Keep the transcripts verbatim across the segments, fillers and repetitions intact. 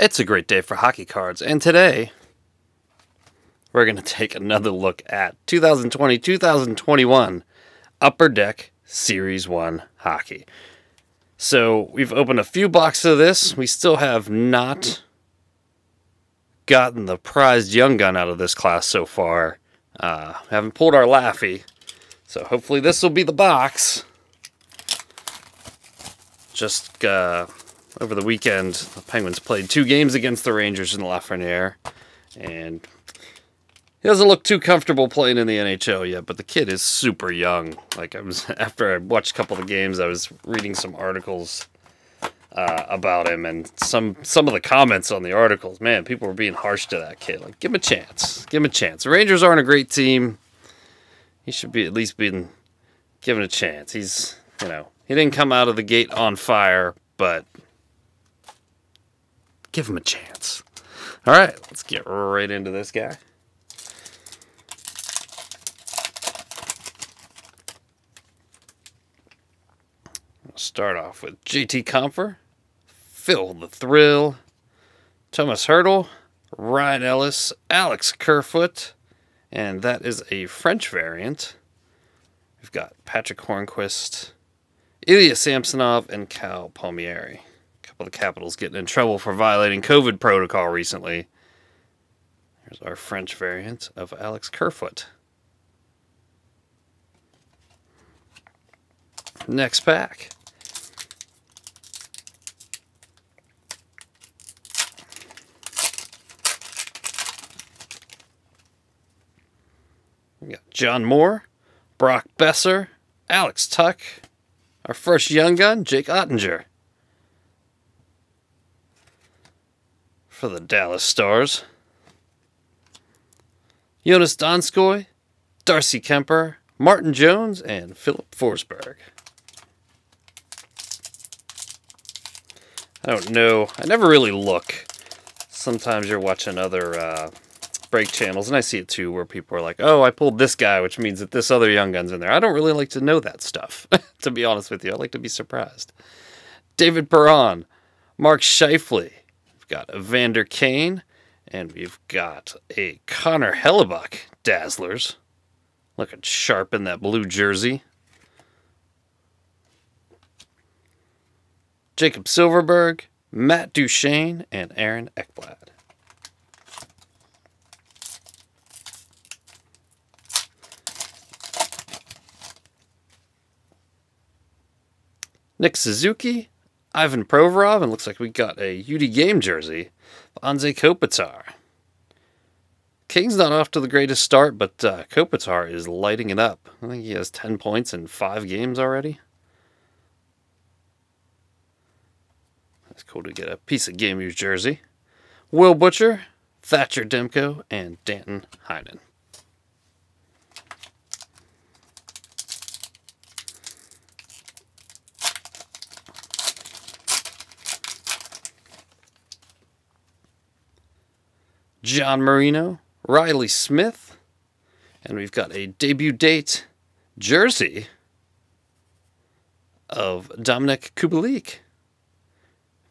It's a great day for hockey cards, and today we're going to take another look at two thousand twenty, two thousand twenty-one Upper Deck Series one hockey. So we've opened a few boxes of this. We still have not gotten the prized young gun out of this class so far. Uh, haven't pulled our Laffy, so hopefully this will be the box. Just uh, over the weekend, the Penguins played two games against the Rangers in Lafreniere, and he doesn't look too comfortable playing in the N H L yet, but the kid is super young. Like, I was, after I watched a couple of the games, I was reading some articles uh, about him, and some some of the comments on the articles, man, people were being harsh to that kid. Like, give him a chance. Give him a chance. The Rangers aren't a great team. He should be at least being given a chance. He's, you know, he didn't come out of the gate on fire, but give him a chance. All right, let's get right into this guy. Start off with J T Compher, Phil the Thrill, Thomas Hertl, Ryan Ellis, Alex Kerfoot, and that is a French variant. We've got Patrick Hornquist, Ilya Samsonov, and Kyle Palmieri. A couple of the Capitals getting in trouble for violating COVID protocol recently. Here's our French variant of Alex Kerfoot. Next pack. We got John Moore, Brock Besser, Alex Tuck, our first young gun, Jake Ottinger. For the Dallas Stars, Jonas Donskoy, Darcy Kemper, Martin Jones, and Philip Forsberg. I don't know. I never really look. Sometimes you're watching other uh, break channels, and I see it too, where people are like, oh, I pulled this guy, which means that this other young gun's in there. I don't really like to know that stuff, to be honest with you. I like to be surprised. David Perron, Mark Scheifele, we've got Evander Kane, and we've got a Connor Hellebuck, Dazzlers. Looking sharp in that blue jersey. Jacob Silverberg, Matt Duchesne, and Aaron Eckblad. Nick Suzuki, Ivan Provorov, and looks like we got a U D game jersey, Anze Kopitar. King's not off to the greatest start, but uh, Kopitar is lighting it up. I think he has ten points in five games already. It's cool to get a piece of game used jersey. Will Butcher, Thatcher Demko, and Danton Heinen. John Marino, Riley Smith, and we've got a debut date jersey of Dominic Kubalik.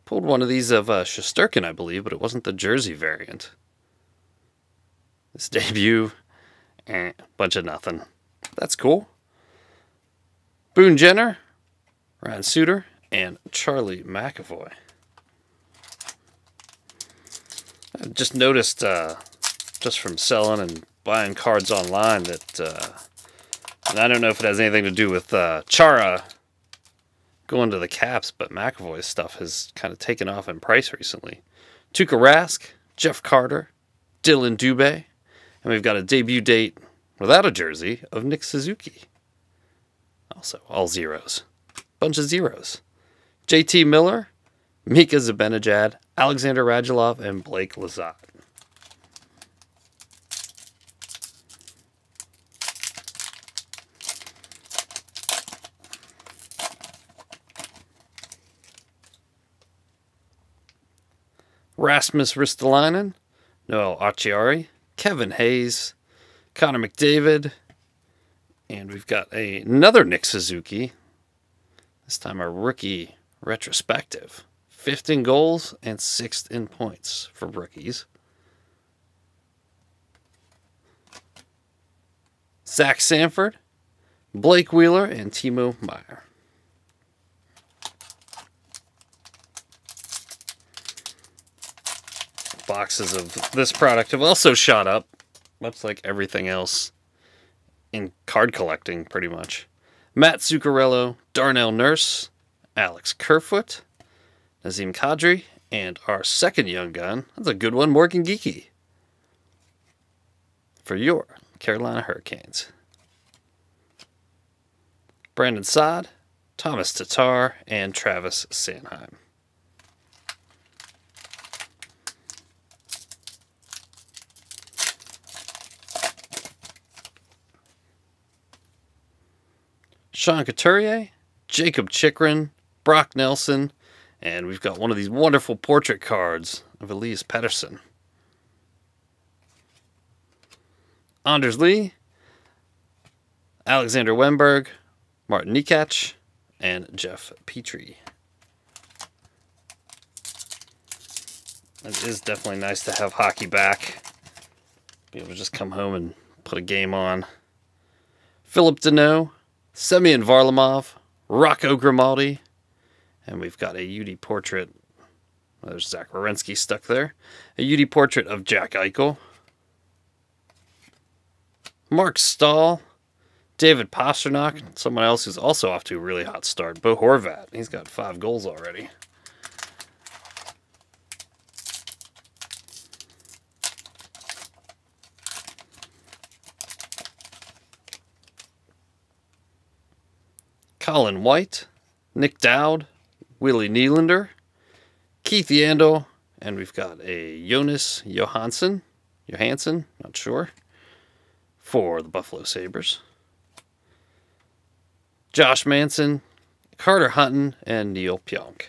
Pulled one of these of uh, Shesterkin, I believe, but it wasn't the jersey variant. This debut, eh, bunch of nothing. That's cool. Boone Jenner, Ryan Suter, and Charlie McAvoy. I've just noticed, uh, just from selling and buying cards online, that uh, and I don't know if it has anything to do with uh, Chara going to the Caps, but McAvoy's stuff has kind of taken off in price recently. Tuukka Rask, Jeff Carter, Dylan Dubé, and we've got a debut date without a jersey of Nick Suzuki. Also, all zeros. Bunch of zeros. J T Miller, Mika Zibanejad, Alexander Radulov, and Blake Lazat. Rasmus Ristolainen, Noel Acciari, Kevin Hayes, Connor McDavid, and we've got a, another Nick Suzuki, this time a rookie retrospective, fifth in goals and sixth in points for rookies. Zach Sanford, Blake Wheeler, and Timo Meier. Boxes of this product have also shot up, much like everything else in card collecting, pretty much. Matt Zuccarello, Darnell Nurse, Alex Kerfoot, Nazim Kadri, and our second young gun, that's a good one, Morgan Geekie, for your Carolina Hurricanes. Brandon Saad, Thomas Tatar, and Travis Sanheim. Sean Couturier, Jacob Chikrin, Brock Nelson, and we've got one of these wonderful portrait cards of Elias Pettersson. Anders Lee, Alexander Wemberg, Martin Nikac, and Jeff Petrie. It is definitely nice to have hockey back. Be able to just come home and put a game on. Philip Deneau, Semyon Varlamov, Rocco Grimaldi, and we've got a U D portrait. Well, there's Zach Werenski stuck there. A U D portrait of Jack Eichel. Mark Stahl, David Pasternak, someone else who's also off to a really hot start. Bo Horvat, he's got five goals already. Colin White, Nick Dowd, Willie Nylander, Keith Yandel, and we've got a Jonas Johansson, Johansson, not sure, for the Buffalo Sabres. Josh Manson, Carter Hutton, and Neil Pionk.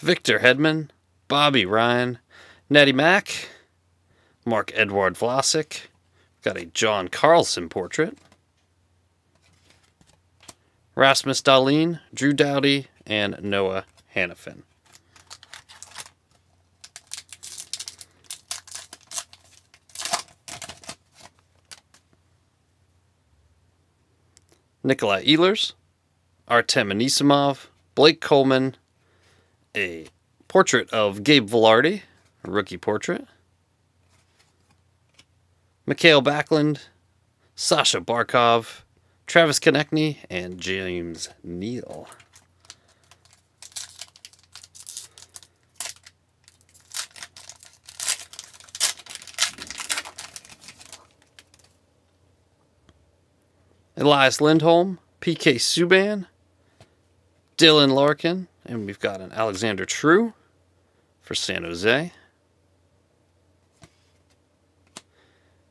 Victor Hedman, Bobby Ryan, Natty Mack, Mark Edward Vlasic. Got a John Carlson portrait. Rasmus Dahlin, Drew Doughty, and Noah Hannafin. Nikolai Ehlers, Artem Anisimov, Blake Coleman, a portrait of Gabe Velarde, a rookie portrait. Mikael Backlund, Sasha Barkov, Travis Konechny, and James Neal. Elias Lindholm, P K Subban, Dylan Larkin, and we've got an Alexander True for San Jose.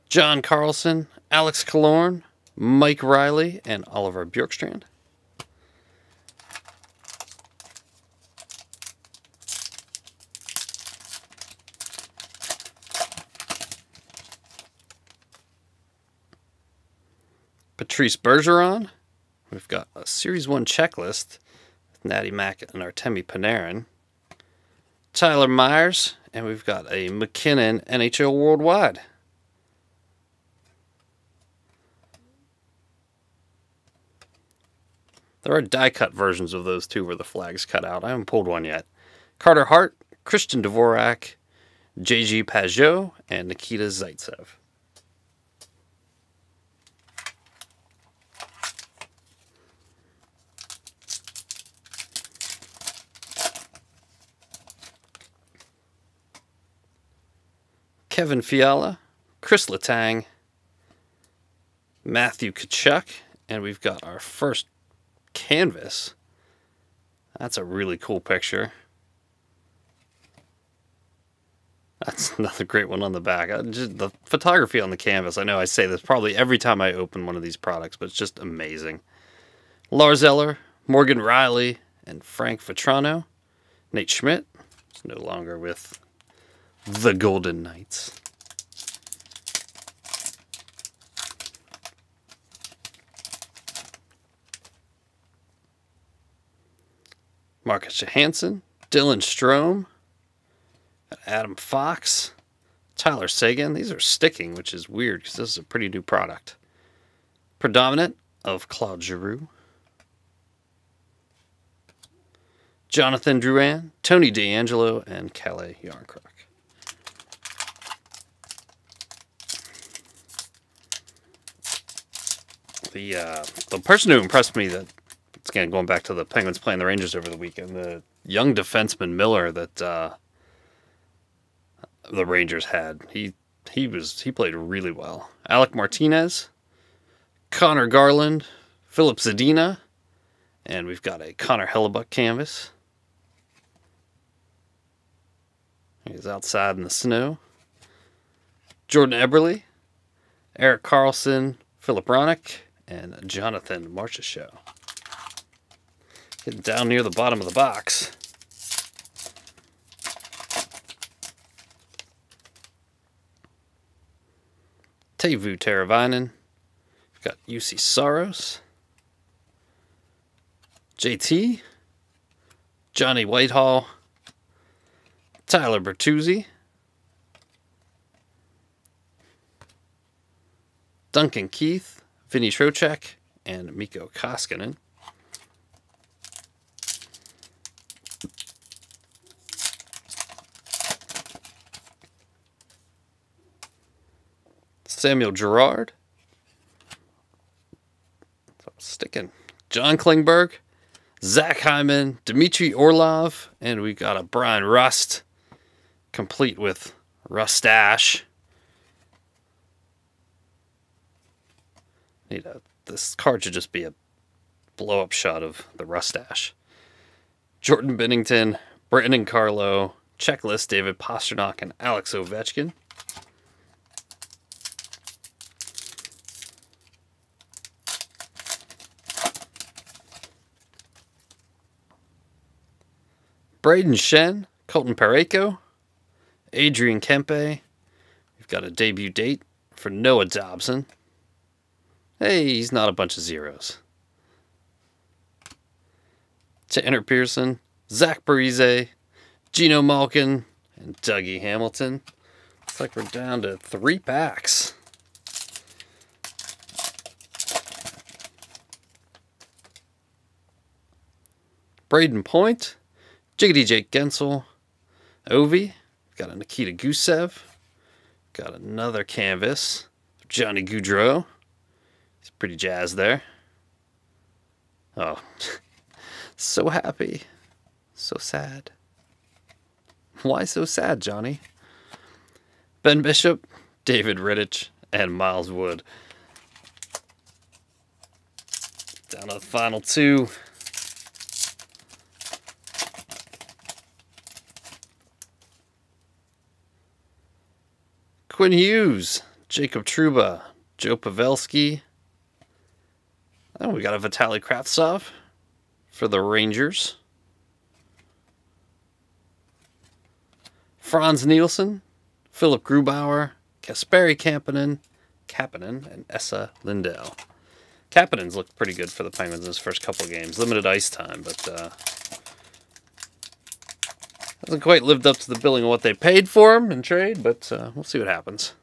John Carlson, Alex Killorn, Mike Riley, and Oliver Bjorkstrand. Patrice Bergeron. We've got a Series one checklist with Natty Mack and Artemi Panarin. Tyler Myers, and we've got a McKinnon N H L Worldwide. There are die-cut versions of those two where the flag's cut out. I haven't pulled one yet. Carter Hart, Christian Dvorak, J G Pageau, and Nikita Zaitsev. Kevin Fiala, Chris Letang, Matthew Tkachuk, and we've got our first canvas. That's a really cool picture. That's another great one on the back. I just, the photography on the canvas, I know I say this probably every time I open one of these products, but it's just amazing. Lars Eller, Morgan Riley, and Frank Vetrano. Nate Schmidt is no longer with the Golden Knights. Marcus Johansson, Dylan Strome, Adam Fox, Tyler Seguin. These are sticking, which is weird because this is a pretty new product. Predominant of Claude Giroux, Jonathan Drouin, Tony DeAngelo, and Calais Yarncroc. The uh, the person who impressed me, that it's again going back to the Penguins playing the Rangers over the weekend, the young defenseman Miller that uh, the Rangers had, he he was he played really well. Alec Martinez, Connor Garland, Philip Zadina, and we've got a Connor Hellebuck canvas. He's outside in the snow. Jordan Eberle, Eric Carlson, Philip Ronick, and Jonathan Marchessault. Getting down near the bottom of the box. Teuvo Teravainen. We've got U C Saros, J T, Johnny Whitehall, Tyler Bertuzzi, Duncan Keith, Vinny Trocheck, and Mikko Koskinen. Samuel Girard. So sticking. John Klingberg, Zach Hyman, Dmitry Orlov, and we got a Brian Rust, complete with Rustache. Need a this card should just be a blow up shot of the Rustache. Jordan Binnington, Brandon Carlo, Checklist, David Pastrnak, and Alex Ovechkin. Braden Shen, Colton Parayko, Adrian Kempe. We've got a debut date for Noah Dobson. Hey, he's not a bunch of zeros. Tanner Pearson, Zach Parise, Geno Malkin, and Dougie Hamilton. Looks like we're down to three packs. Braden Point, Jiggity Jake Gensel, Ovi, got a Nikita Gusev, got another canvas, Johnny Gaudreau, he's pretty jazzed there. Oh, so happy, so sad. Why so sad, Johnny? Ben Bishop, David Rittich, and Miles Wood. Down to the final two. Quinn Hughes, Jacob Trouba, Joe Pavelski. Oh, we got a Vitaly Kravtsov for the Rangers. Franz Nielsen, Philip Grubauer, Kasperi Kapanen, Kapanen, and Essa Lindell. Kapanen's looked pretty good for the Penguins in his first couple games. Limited ice time, but uh, hasn't quite lived up to the billing of what they paid for him in trade, but uh, we'll see what happens.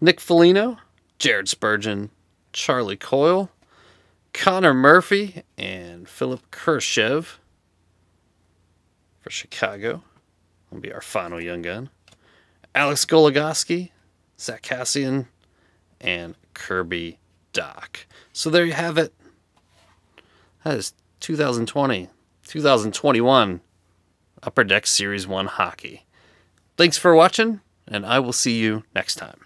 Nick Foligno, Jared Spurgeon, Charlie Coyle, Connor Murphy, and Philip Kurashev for Chicago. That'll be our final young gun. Alex Goligoski, Zach Kassian, and Kirby Doc. So there you have it. That is two thousand twenty, two thousand twenty-one. Upper Deck Series one Hockey. Thanks for watching, and I will see you next time.